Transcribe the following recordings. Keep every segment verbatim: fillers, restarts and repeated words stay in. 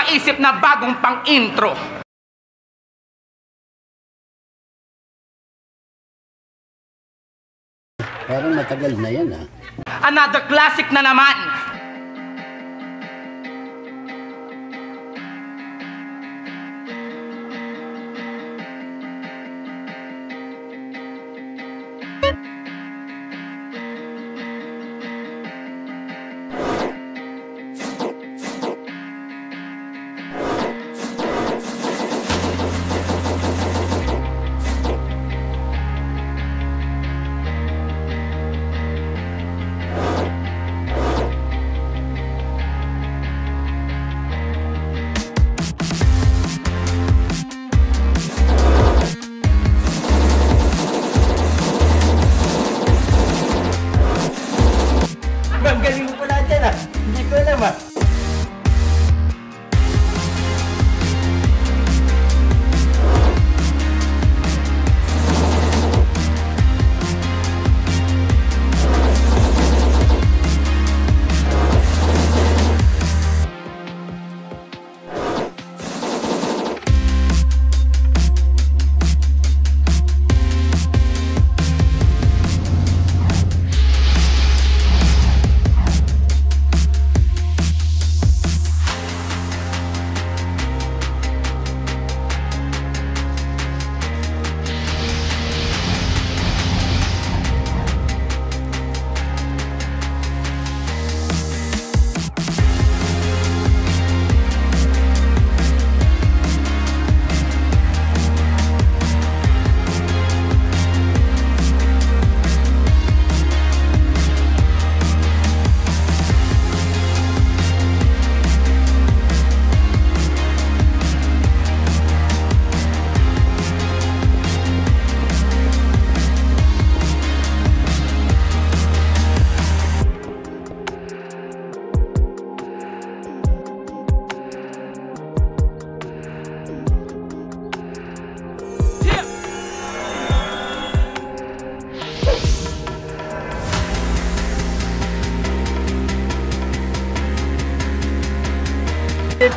maisip na bagong pang-intro. Parang matagal na yan, ha? Another classic na naman!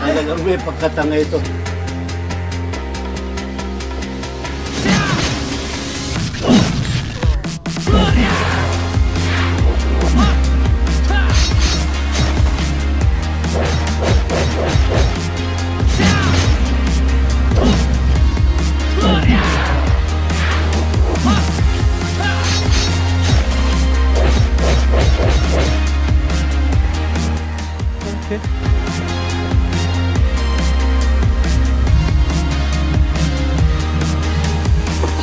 Talagang may pagkatanga ito.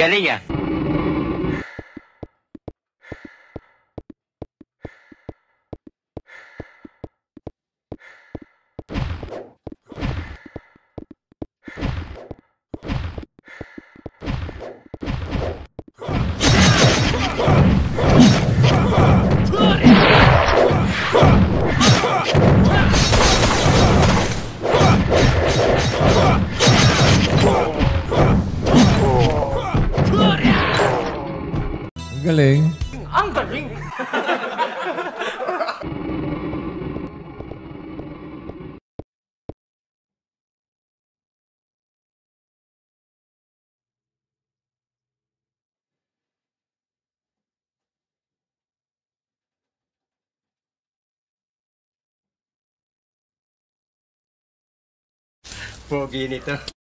Galing ya. Galing. Ang galing. Pogi nito.